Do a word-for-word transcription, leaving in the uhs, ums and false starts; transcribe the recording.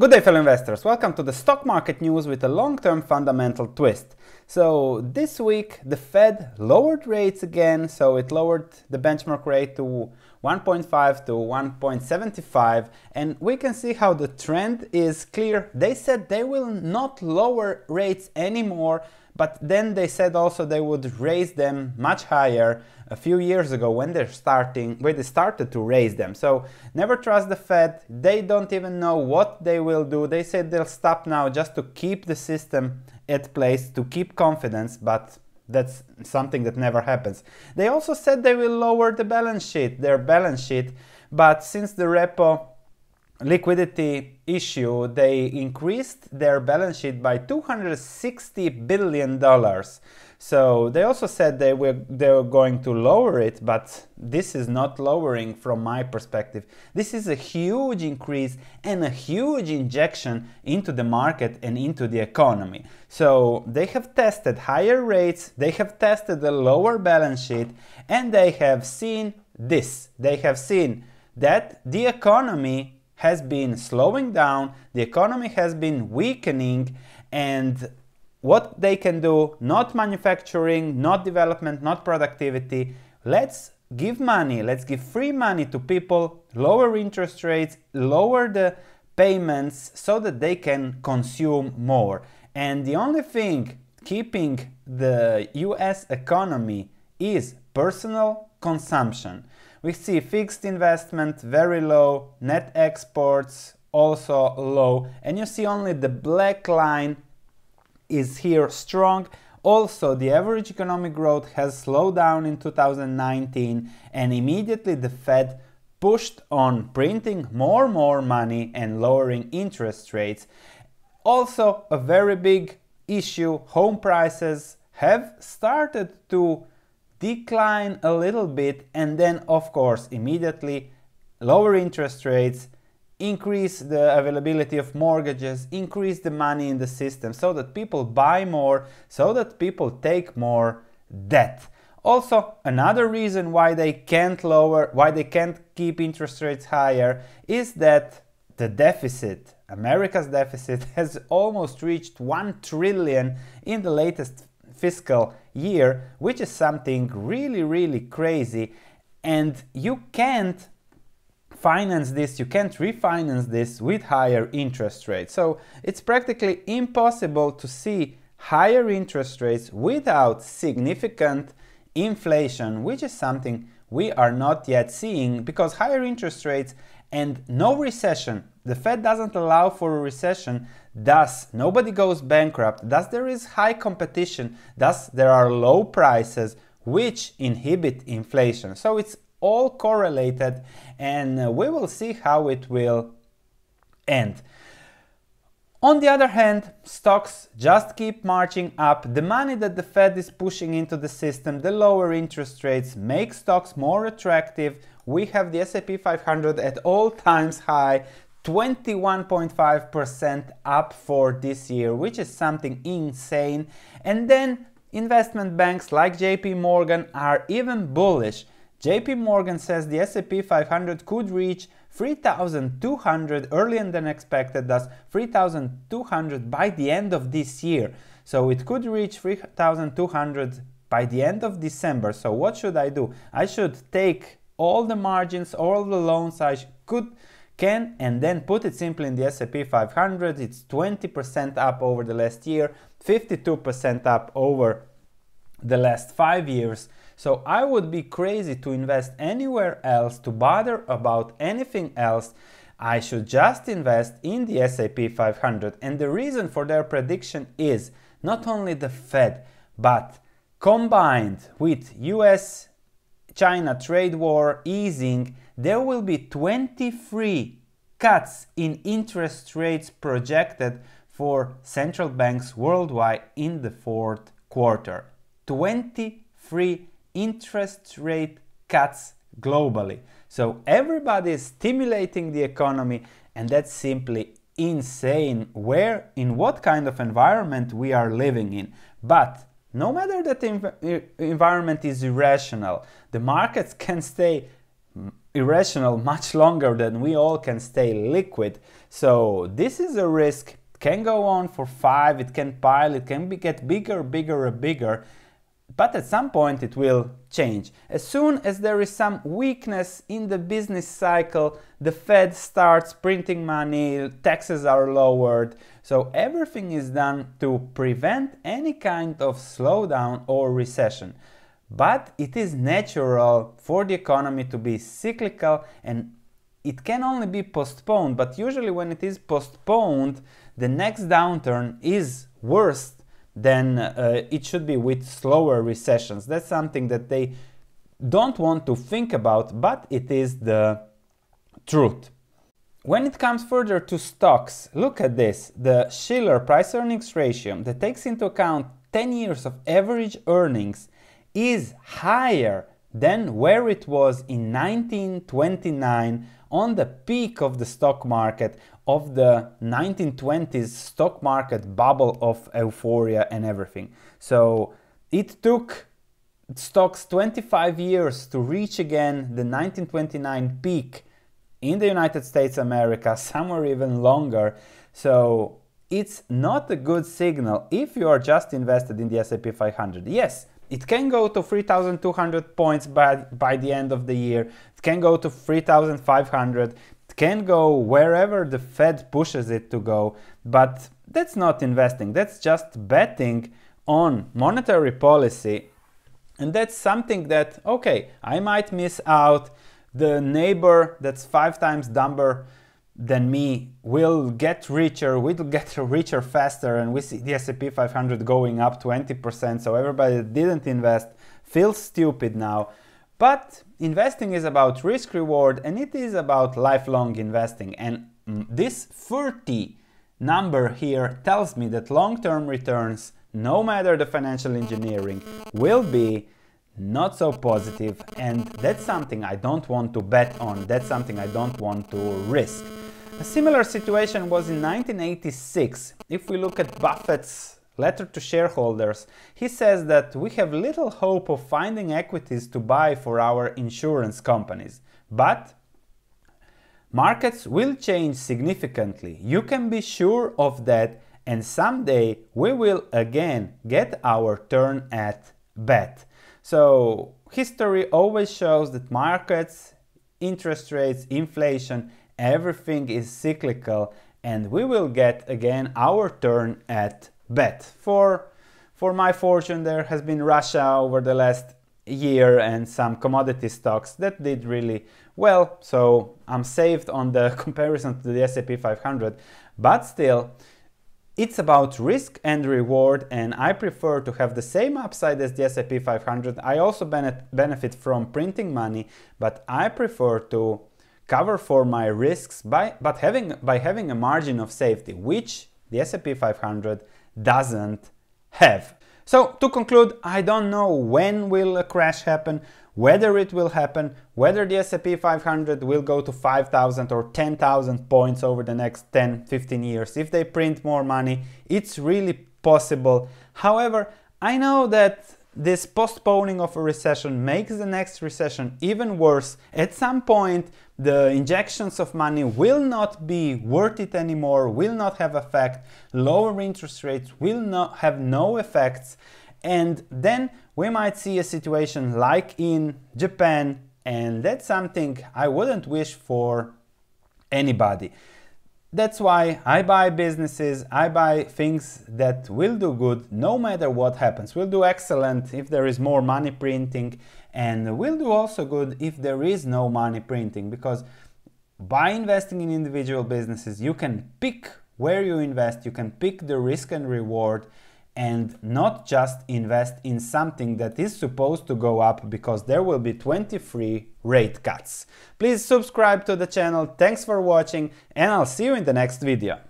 Good day, fellow investors. Welcome to the stock market news with a long-term fundamental twist. So this week the Fed lowered rates again, so it lowered the benchmark rate to one point five to one point seven five, and we can see how the trend is clear. They said they will not lower rates anymore, but then they said also they would raise them much higher a few years ago when they're starting, when they started to raise them. So never trust the Fed. They don't even know what they will do. They said they'll stop now just to keep the system at place, to keep confidence, but that's something that never happens. They also said they will lower the balance sheet, their balance sheet, but since the repo liquidity issue, they increased their balance sheet by two hundred sixty billion dollars. So they also said they were they were going to lower it, but this is not lowering from my perspective. This is a huge increase and a huge injection into the market and into the economy. So they have tested higher rates, they have tested a lower balance sheet, and they have seen this. They have seen that the economy has been slowing down, the economy has been weakening, and what they can do, not manufacturing, not development, not productivity. Let's give money, let's give free money to people, lower interest rates, lower the payments so that they can consume more. And the only thing keeping the U S economy is personal consumption. We see fixed investment very low, net exports also low, and you see only the black line is here strong. Also, the average economic growth has slowed down in two thousand nineteen, and immediately the Fed pushed on printing more and more money and lowering interest rates. Also, a very big issue, home prices have started to decline a little bit, and then of course immediately lower interest rates, increase the availability of mortgages, increase the money in the system so that people buy more, so that people take more debt. Also, another reason why they can't lower, why they can't keep interest rates higher is that the deficit, America's deficit, has almost reached one trillion in the latest fiscal year, which is something really, really crazy, and you can't finance this, you can't refinance this with higher interest rates. So it's practically impossible to see higher interest rates without significant inflation, which is something we are not yet seeing, because higher interest rates and no recession, the Fed doesn't allow for a recession, thus nobody goes bankrupt, thus there is high competition, thus there are low prices, which inhibit inflation. So it's all correlated, and we will see how it will end. On the other hand, stocks just keep marching up. The money that the Fed is pushing into the system, the lower interest rates, make stocks more attractive. We have the S and P five hundred at all times high, twenty-one point five percent up for this year, which is something insane. And then investment banks like J P Morgan are even bullish. J P Morgan says the S and P five hundred could reach three thousand two hundred earlier than expected, thus three thousand two hundred by the end of this year. So it could reach three thousand two hundred by the end of December. So what should I do? I should take all the margins, all the loans I could, can, and then put it simply in the S and P five hundred. It's twenty percent up over the last year, fifty-two percent up over the last five years. So I would be crazy to invest anywhere else, to bother about anything else. I should just invest in the S and P five hundred. And the reason for their prediction is not only the Fed, but combined with U S China trade war easing, there will be twenty-three cuts in interest rates projected for central banks worldwide in the fourth quarter. twenty-three interest rate cuts globally. So everybody is stimulating the economy, and that's simply insane where, in what kind of environment we are living in. But no matter that the env- environment is irrational, the markets can stay irrational much longer than we all can stay liquid. So this is a risk, it can go on for five, it can pile, it can be, get bigger, bigger and bigger, but at some point it will change. As soon as there is some weakness in the business cycle, the Fed starts printing money, taxes are lowered, so everything is done to prevent any kind of slowdown or recession. But it is natural for the economy to be cyclical, and it can only be postponed, but usually when it is postponed, the next downturn is worse then uh, it should be, with slower recessions. That's something that they don't want to think about, but it is the truth. When it comes further to stocks, look at this. The Shiller price earnings ratio that takes into account ten years of average earnings is higher than where it was in nineteen twenty-nine on the peak of the stock market, of the nineteen twenties stock market bubble of euphoria and everything. So it took stocks twenty-five years to reach again the nineteen twenty-nine peak in the United States of America, somewhere even longer. So it's not a good signal if you are just invested in the S and P five hundred. Yes, it can go to three thousand two hundred points by, by the end of the year, it can go to three thousand five hundred, it can go wherever the Fed pushes it to go, but that's not investing, that's just betting on monetary policy, and that's something that, okay, I might miss out, the neighbor that's five times dumber than me will get richer, we'll get richer faster, and we see the S and P five hundred going up twenty percent, so everybody that didn't invest feels stupid now. But investing is about risk reward, and it is about lifelong investing, and this thirty number here tells me that long-term returns, no matter the financial engineering, will be not so positive, and that's something I don't want to bet on, that's something I don't want to risk. A similar situation was in nineteen eighty-six. If we look at Buffett's letter to shareholders, he says that we have little hope of finding equities to buy for our insurance companies, but markets will change significantly. You can be sure of that, and someday we will again get our turn at bat. So history always shows that markets, interest rates, inflation, everything is cyclical, and we will get again our turn at bet. For, for my fortune, there has been Russia over the last year and some commodity stocks that did really well, so I'm saved on the comparison to the S and P five hundred, but still, it's about risk and reward, and I prefer to have the same upside as the S and P five hundred. I also benefit from printing money, but I prefer to cover for my risks by, but having, by having a margin of safety, which the S and P five hundred doesn't have. So to conclude, I don't know when will a crash happen, whether it will happen, whether the S and P five hundred will go to five thousand or ten thousand points over the next ten, fifteen years. If they print more money, it's really possible. However, I know that this postponing of a recession makes the next recession even worse. At some point, the injections of money will not be worth it anymore, will not have effect, lower interest rates will not have no effects, and then we might see a situation like in Japan, and that's something I wouldn't wish for anybody. That's why I buy businesses, I buy things that will do good no matter what happens. We'll do excellent if there is more money printing, and we'll do also good if there is no money printing, because by investing in individual businesses, you can pick where you invest, you can pick the risk and reward, and not just invest in something that is supposed to go up because there will be twenty-three rate cuts. Please subscribe to the channel, thanks for watching, and I'll see you in the next video.